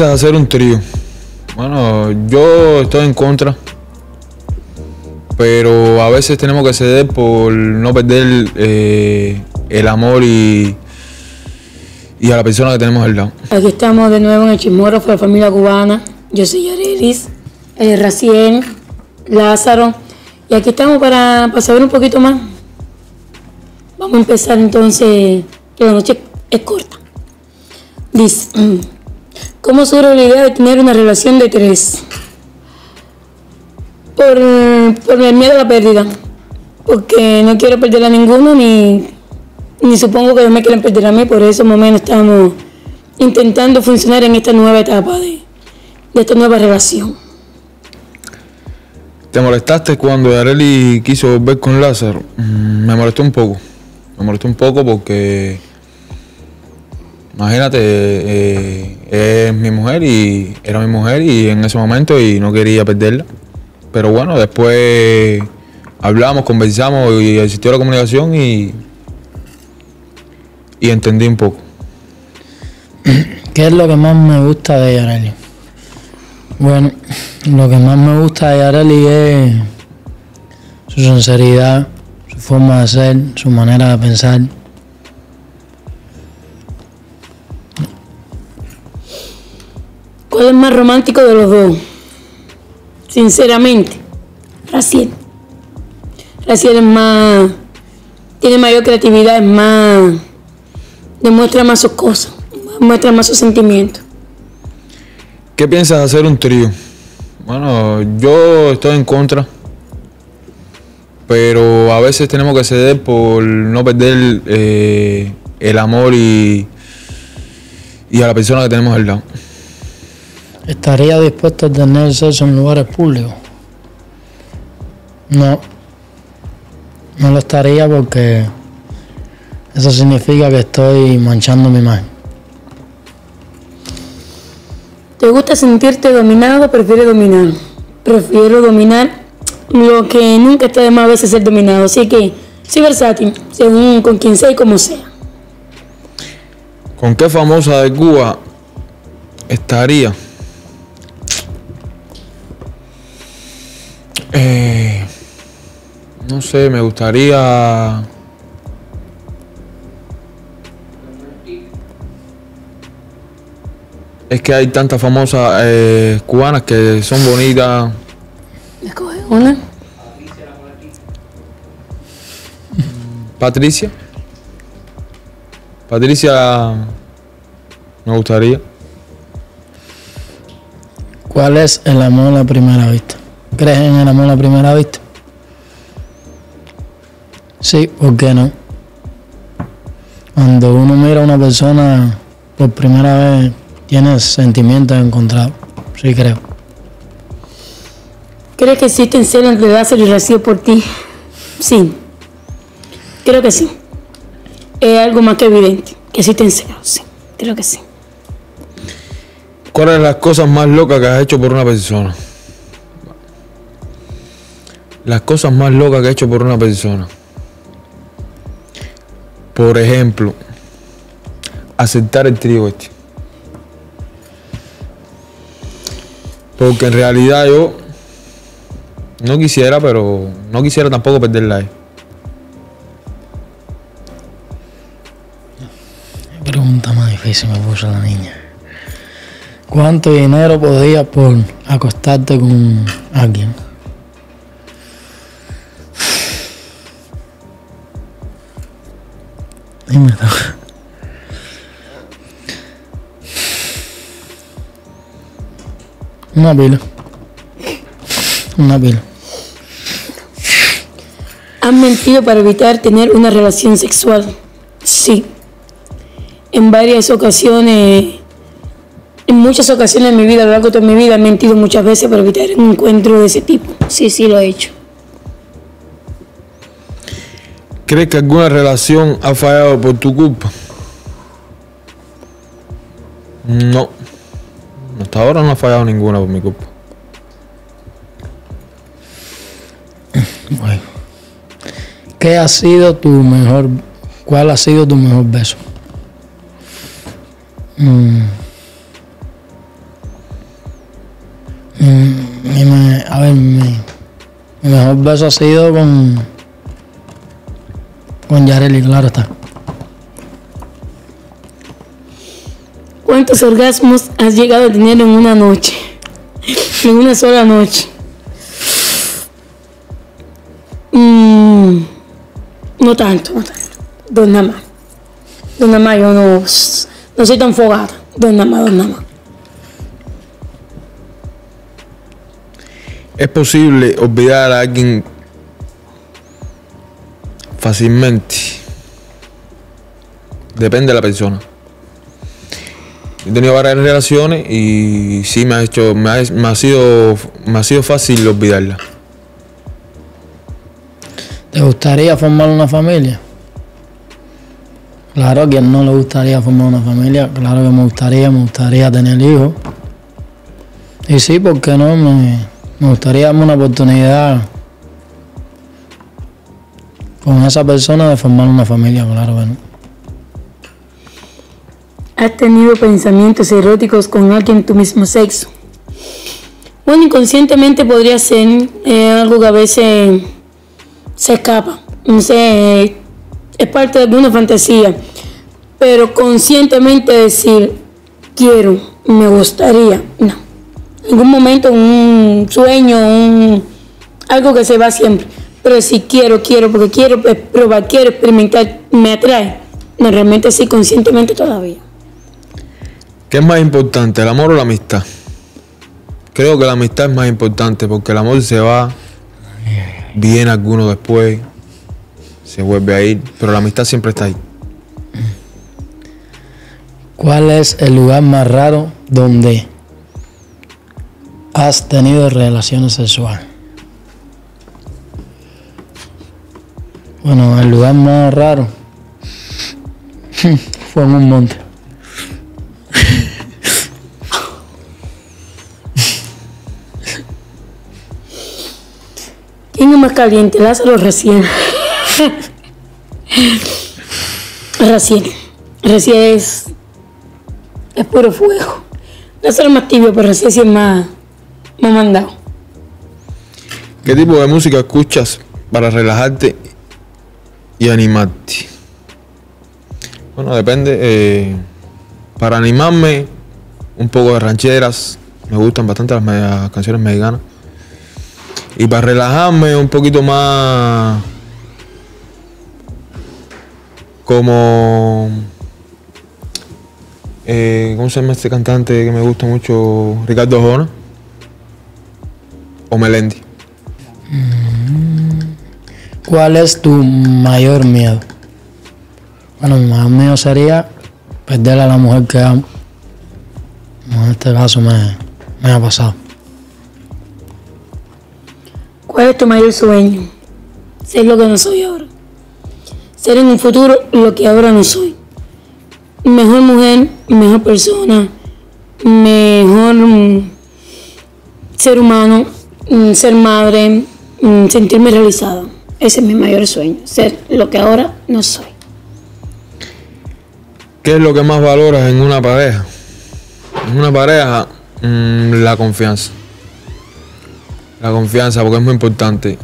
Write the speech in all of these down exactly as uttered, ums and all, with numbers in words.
A hacer un trío. Bueno, yo estoy en contra, pero a veces tenemos que ceder por no perder eh, el amor y, y a la persona que tenemos al lado. Aquí estamos de nuevo en El Chismografo de la Familia Cubana. Yo soy Yarelis, eh, Raciel, Lázaro, y aquí estamos para, para saber un poquito más. Vamos a empezar entonces, que la noche es corta. Dice... ¿Cómo surge la idea de tener una relación de tres? Por, por el miedo a la pérdida, porque no quiero perder a ninguno, ni, ni supongo que ellos me quieran perder a mí. Por eso, más o menos, estamos intentando funcionar en esta nueva etapa de, de esta nueva relación. ¿Te molestaste cuando Yarelis quiso volver con Lázaro? Me molestó un poco, me molestó un poco porque... Imagínate, eh, es mi mujer y era mi mujer y en ese momento y no quería perderla. Pero bueno, después hablamos, conversamos y existió la comunicación y, y entendí un poco. ¿Qué es lo que más me gusta de Yarelis? Bueno, lo que más me gusta de Yarelis es su sinceridad, su forma de ser, su manera de pensar. ¿Cuál es más romántico de los dos? Sinceramente, Raciel. Raciel es más... tiene mayor creatividad, es más... demuestra más sus cosas, demuestra más sus sentimientos. ¿Qué piensas de hacer un trío? Bueno, yo estoy en contra, pero a veces tenemos que ceder por no perder eh, el amor y, y a la persona que tenemos al lado. ¿Estaría dispuesta a tener sexo en lugares públicos? No. No lo estaría porque eso significa que estoy manchando mi imagen. ¿Te gusta sentirte dominado o prefieres dominar? Prefiero dominar, lo que nunca está de más a veces ser dominado. Así que soy versátil, según con quien sea y como sea. ¿Con qué famosa de Cuba estaría? Eh, no sé, me gustaría... Es que hay tantas famosas eh, cubanas que son bonitas. ¿Escoge una? Patricia. Patricia me gustaría. ¿Cuál es el amor a primera vista? ¿Crees en el amor a primera vista? Sí, ¿por qué no? Cuando uno mira a una persona por primera vez, tiene sentimientos encontrados. Sí, creo. ¿Crees que existen celos entre Lázaro y Raciel por ti? Sí. Creo que sí. Es algo más que evidente. Que existen celos, sí. Creo que sí. ¿Cuáles son las cosas más locas que has hecho por una persona? Las cosas más locas que he hecho por una persona. Por ejemplo, aceptar el trío este. Porque en realidad yo no quisiera, pero no quisiera tampoco perderla ahí. La pregunta más difícil me puso la niña. ¿Cuánto dinero podías por acostarte con alguien? Dímelo. Una pila. Una pila. ¿Has mentido para evitar tener una relación sexual? Sí. En varias ocasiones, en muchas ocasiones en mi vida, a lo largo de mi vida, he mentido muchas veces para evitar un encuentro de ese tipo. Sí, sí, lo he hecho. ¿Crees que alguna relación ha fallado por tu culpa? No. Hasta ahora no ha fallado ninguna por mi culpa. Bueno. ¿Qué ha sido tu mejor... ¿Cuál ha sido tu mejor beso? Mm. Mi me, a ver, mi, mi mejor beso ha sido con, con Yarelis, claro está. ¿Cuántos orgasmos has llegado a tener en una noche? En una sola noche. Mm, no tanto, no tanto. Dos nada más. Dos nada más, yo no, no soy tan fogada. Dos nada más, dos nada más. ¿Es posible olvidar a alguien fácilmente? Depende de la persona. He tenido varias relaciones y sí me ha hecho, me ha, me ha sido, me ha sido fácil olvidarla. ¿Te gustaría formar una familia? Claro, a quien no le gustaría formar una familia, claro que me gustaría, me gustaría tener hijos. Y sí, ¿por qué no? Me... Me gustaría darme una oportunidad con esa persona de formar una familia, claro, bueno. ¿Has tenido pensamientos eróticos con alguien de tu mismo sexo? Bueno, inconscientemente podría ser eh, algo que a veces se escapa. No sé, es parte de alguna fantasía. Pero conscientemente decir, quiero, me gustaría, no. Ningún momento, un sueño, un, algo que se va siempre. Pero si quiero, quiero, porque quiero probar, quiero experimentar, me atrae. No, realmente sí, conscientemente todavía. ¿Qué es más importante, el amor o la amistad? Creo que la amistad es más importante porque el amor se va, viene alguno después, se vuelve a ir, pero la amistad siempre está ahí. ¿Cuál es el lugar más raro donde has tenido relaciones sexuales? Bueno, el lugar más raro fue en un monte. ¿Quién es más caliente, Lázaro o Raciel? Raciel. Raciel es, es puro fuego. Lázaro es más tibio, pero Raciel sí es más... Me han mandado. ¿Qué tipo de música escuchas para relajarte y animarte? Bueno, depende. Eh, para animarme, un poco de rancheras. Me gustan bastante las, las canciones mexicanas. Y para relajarme, un poquito más... Como... Eh, ¿Cómo se llama este cantante que me gusta mucho? Ricardo Jona. O Melendi. ¿Cuál es tu mayor miedo? Bueno, mi mayor miedo sería perder a la mujer que amo. En este caso me, me ha pasado. ¿Cuál es tu mayor sueño? Ser lo que no soy ahora. Ser en un futuro lo que ahora no soy. Mejor mujer, mejor persona, mejor ser humano. Ser madre, sentirme realizado. Ese es mi mayor sueño, ser lo que ahora no soy. ¿Qué es lo que más valoras en una pareja? En una pareja, la confianza. La confianza, porque es muy importante.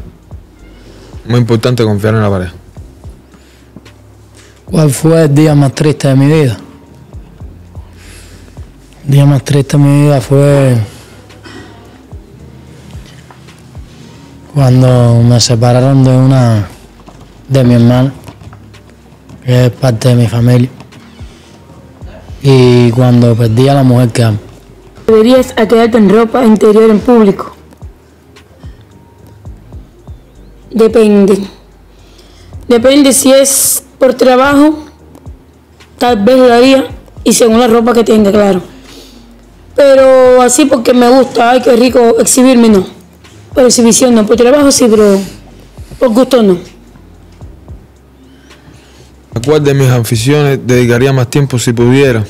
Muy importante confiar en la pareja. ¿Cuál fue el día más triste de mi vida? El día más triste de mi vida fue... cuando me separaron de una de mi hermana, que es parte de mi familia, y cuando perdí a la mujer que amo. ¿Deberías a quedarte en ropa interior en público? Depende. Depende si es por trabajo, tal vez lo haría, y según la ropa que tenga, claro. Pero así porque me gusta, ay, qué rico exhibirme, no. Por exhibición no, por trabajo sí, pero por gusto no. ¿A cuál de mis aficiones dedicaría más tiempo si pudiera?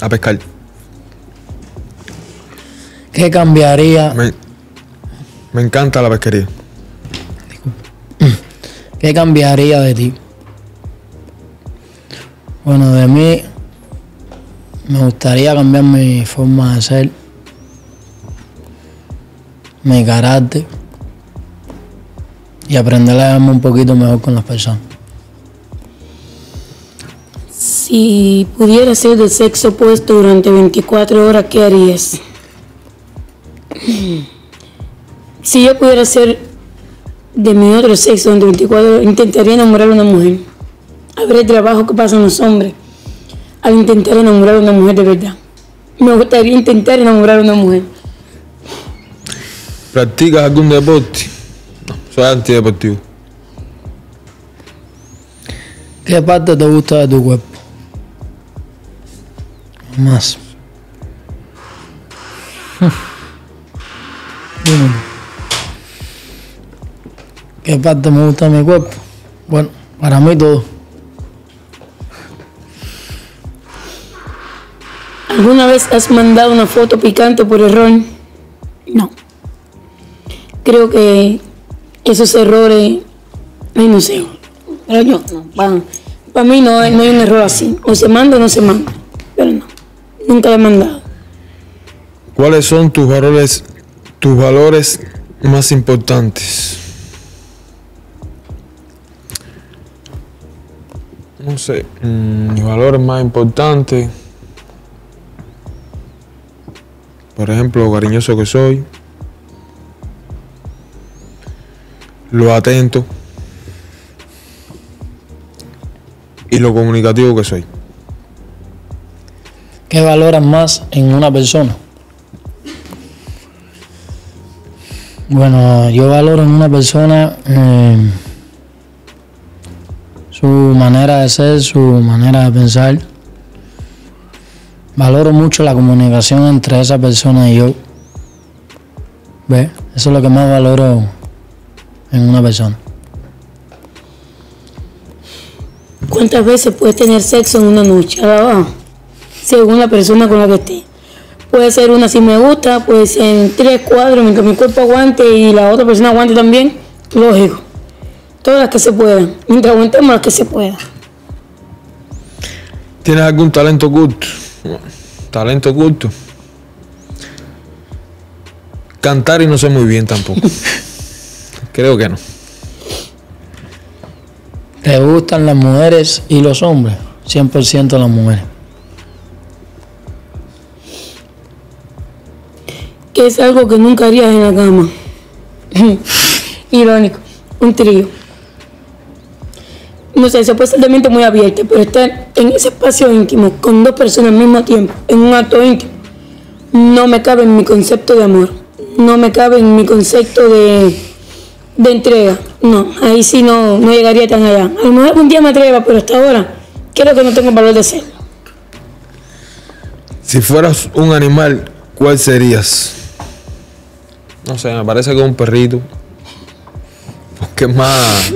A pescar. ¿Qué cambiaría? Me, me encanta la pesquería. ¿Qué cambiaría de ti? Bueno, de mí me gustaría cambiar mi forma de ser. mi carácter y aprender a llevarme un poquito mejor con las personas. Si pudieras ser de sexo opuesto durante veinticuatro horas, ¿qué harías? Si yo pudiera ser de mi otro sexo durante veinticuatro horas, intentaría enamorar a una mujer. Habré trabajo que pasan los hombres al intentar enamorar a una mujer de verdad. Me gustaría intentar enamorar a una mujer. ¿Practicas algún deporte? No, soy antideportivo. ¿Qué parte te gusta de tu cuerpo? Más. Dime. ¿Qué parte me gusta de mi cuerpo? Bueno, para mí todo. ¿Alguna vez has mandado una foto picante por error? No. Creo que esos errores, ay, no sé, pero yo, no, para, para mí no, no hay un error así. O se manda o no se manda, pero no, nunca lo he mandado. ¿Cuáles son tus valores, tus valores más importantes? No sé, mis valores más importantes... Por ejemplo, lo cariñoso que soy, lo atento y lo comunicativo que soy. ¿Qué valoras más en una persona? Bueno, yo valoro en una persona eh, su manera de ser, su manera de pensar. Valoro mucho la comunicación entre esa persona y yo. ¿Ves? Eso es lo que más valoro en una persona. ¿Cuántas veces puedes tener sexo en una noche? Ah, según la persona con la que esté. Puede ser una si me gusta, puede ser tres, cuatro, mientras mi cuerpo aguante y la otra persona aguante también. Lógico. Todas las que se puedan. Mientras aguantemos las que se puedan. ¿Tienes algún talento oculto? Talento oculto. Cantar y no sé muy bien tampoco. Creo que no. ¿Te gustan las mujeres y los hombres? cien por ciento las mujeres. ¿Qué es algo que nunca harías en la cama? Irónico. Un trío. No sé, se puede ser de mente muy abierta, pero estar en ese espacio íntimo, con dos personas al mismo tiempo, en un acto íntimo, no me cabe en mi concepto de amor, no me cabe en mi concepto de, de entrega. No, ahí sí no, no llegaría tan allá. A lo mejor algún día me atreva, pero hasta ahora creo que no tengo valor de hacerlo. Si fueras un animal, ¿cuál serías? No sé, me parece que un perrito, porque es más...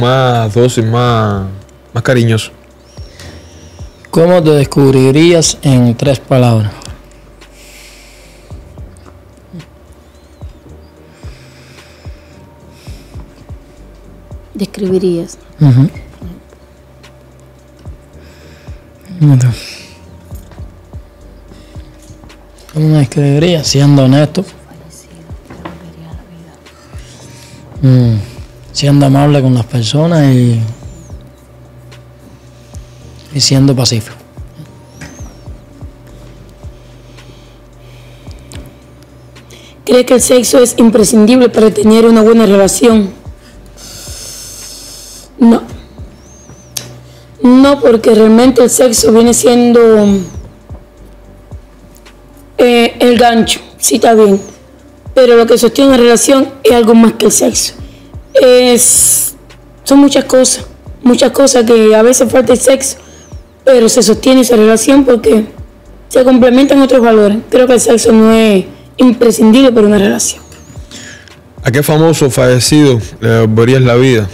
más dócil, más, más cariñoso. ¿Cómo te descubrirías en tres palabras? Describirías. Uh-huh. ¿Cómo me describirías? Siendo honesto. Mm. Siendo amable con las personas y, y siendo pacífico. ¿Crees que el sexo es imprescindible para tener una buena relación? No. No, porque realmente el sexo viene siendo eh, el gancho, sí está bien. Pero lo que sostiene la relación es algo más que el sexo. Es, son muchas cosas, muchas cosas que a veces falta el sexo, pero se sostiene esa relación porque se complementan otros valores. Creo que el sexo no es imprescindible para una relación. ¿A qué famoso fallecido le devolverías la vida?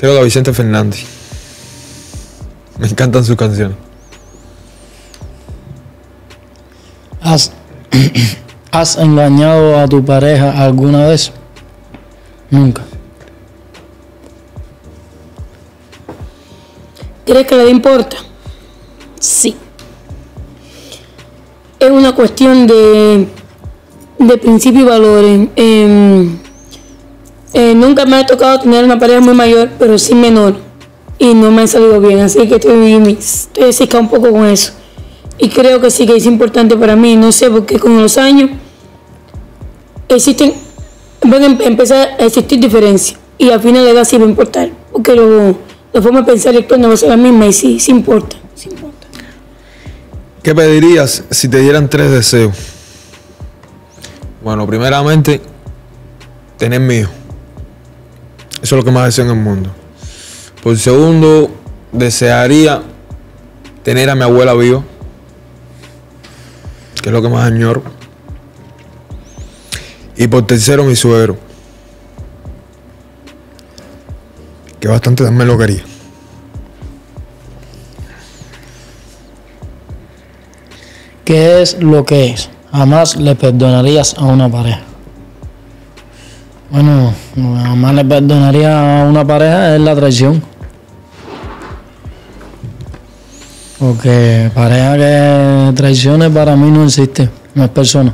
Creo que a Vicente Fernández. Me encantan sus canciones. As ¿Has engañado a tu pareja alguna vez? Nunca. ¿Crees que le importa? Sí. es una cuestión de, de principio y valores. Eh, eh, nunca me ha tocado tener una pareja muy mayor, pero sí menor, y no me ha salido bien, así que estoy, estoy decisca un poco con eso. Y creo que sí que es importante para mí, no sé por qué con los años existen, van a empezar a existir diferencias, y al final de edad sí va a importar, porque lo, la forma de pensar y actuar no va a ser la misma, y sí, sí importa, sí importa. ¿Qué pedirías si te dieran tres deseos? Bueno, primeramente, tener mi hijo. Eso es lo que más deseo en el mundo. Por segundo, desearía tener a mi abuela viva, que es lo que más añoro. Y por tercero, mi suegro, que bastante también lo quería. ¿Qué es lo que es? Jamás le perdonarías a una pareja. Bueno, jamás le perdonaría a una pareja es la traición. Porque pareja que traicione para mí no existe, no es persona.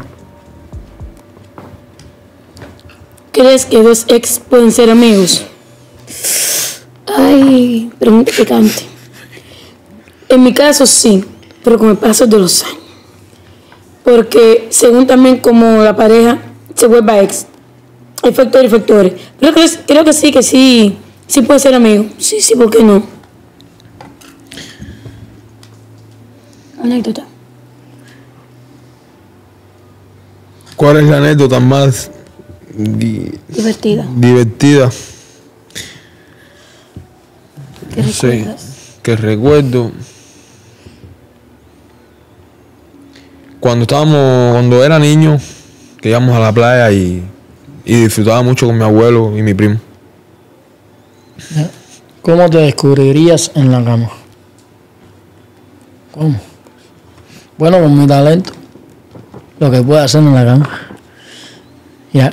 ¿Crees que dos ex pueden ser amigos? Ay, pregunta picante. En mi caso sí, pero con el paso de los años. Porque según también como la pareja se vuelva ex, hay factores y factores. Pero creo, creo que sí, que sí, sí puede ser amigo. Sí, sí, ¿por qué no? Anécdota. ¿Cuál es la anécdota más di divertida? Divertida. ¿Qué no sé, que recuerdo. Cuando estábamos, cuando era niño, que íbamos a la playa y, y disfrutaba mucho con mi abuelo y mi primo. ¿Cómo te descubrirías en la cama? ¿Cómo? Bueno, con mi talento, lo que puedo hacer en la cama. Ya.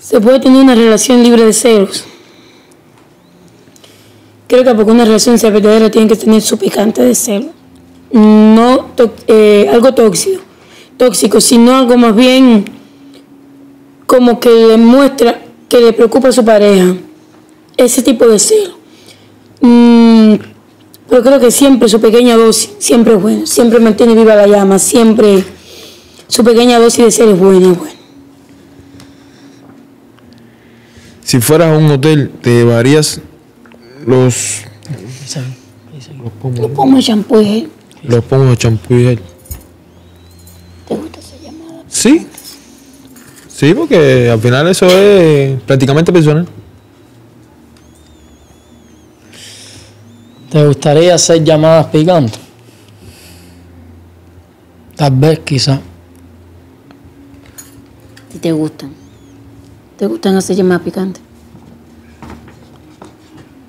¿Se puede tener una relación libre de celos? Creo que para que una relación sea verdadera tiene que tener su picante de celos. No eh, algo tóxico, tóxico, sino algo más bien como que le muestra que le preocupa a su pareja. Ese tipo de celos. Mm, Pero creo que siempre su pequeña dosis, siempre es buena, siempre mantiene viva la llama, siempre su pequeña dosis de ser es buena, es buena. Si fueras a un hotel, ¿te llevarías los... los pomos de champú y gel? Los pomos de champú y gel. ¿Te gusta esa llamada? Sí, sí, porque al final eso es prácticamente personal. ¿Te gustaría hacer llamadas picantes? Tal vez, quizá. ¿Y te gustan? ¿Te gustan hacer llamadas picantes?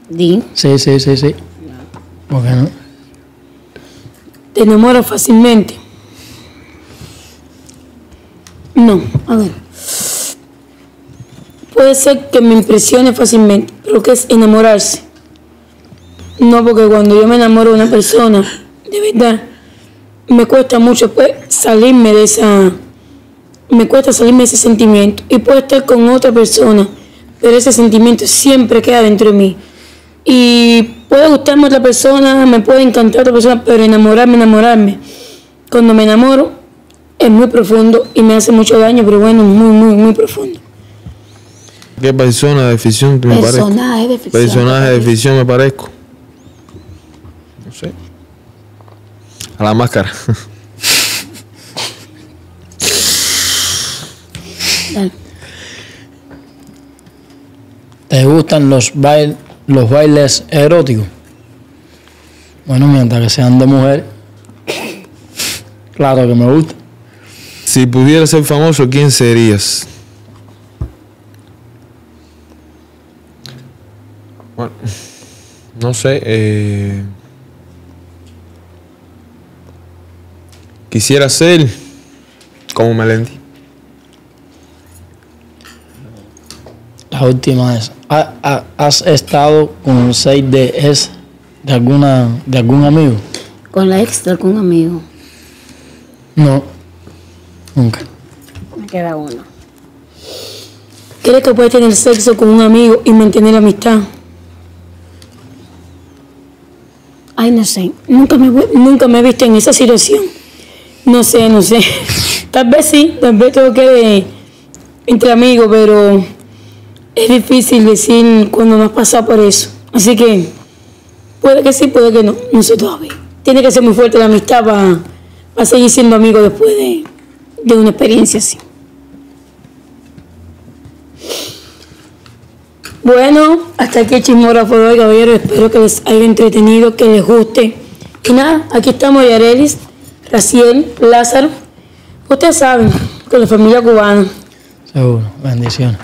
¿Di? Sí, sí, sí, sí. No. ¿Por qué no? ¿Te enamoras fácilmente? No, a ver. Puede ser que me impresione fácilmente, pero ¿qué es enamorarse? No, porque cuando yo me enamoro de una persona, de verdad, me cuesta mucho después salirme de esa... Me cuesta salirme de ese sentimiento. Y puedo estar con otra persona, pero ese sentimiento siempre queda dentro de mí. Y puede gustarme otra persona, me puede encantar otra persona, pero enamorarme, enamorarme. Cuando me enamoro, es muy profundo y me hace mucho daño, pero bueno, muy, muy, muy profundo. ¿Qué persona de ficción que me parezco? Personaje de ficción. Personaje de ficción me parezco. Sí. A la máscara. ¿Te gustan los, bail, los bailes eróticos? Bueno, mientras que sean de mujer, claro que me gusta. Si pudieras ser famoso, ¿quién serías? Bueno, no sé, eh... quisiera ser como Melendi. La última es, ¿has estado con seis de ex de alguna de algún amigo? ¿Con la ex de algún amigo? No, nunca. Me queda uno. ¿Crees que puedes tener sexo con un amigo y mantener la amistad? Ay, no sé. Nunca me, nunca me he visto en esa situación. No sé, no sé. Tal vez sí, tal vez todo quede entre amigos, pero es difícil decir cuando no has pasado por eso. Así que puede que sí, puede que no. No sé todavía. Tiene que ser muy fuerte la amistad para, para seguir siendo amigos después de, de una experiencia así. Bueno, hasta aquí el chismógrafo de hoy, caballero. Espero que les haya entretenido, que les guste. Y nada, aquí estamos Yarelis, Raciel, Lázaro. Ustedes saben, con la familia cubana. Seguro, bendiciones.